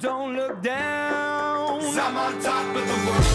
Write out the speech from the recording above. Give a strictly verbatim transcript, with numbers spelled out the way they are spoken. don't look down. 'Cause I'm on top of the world.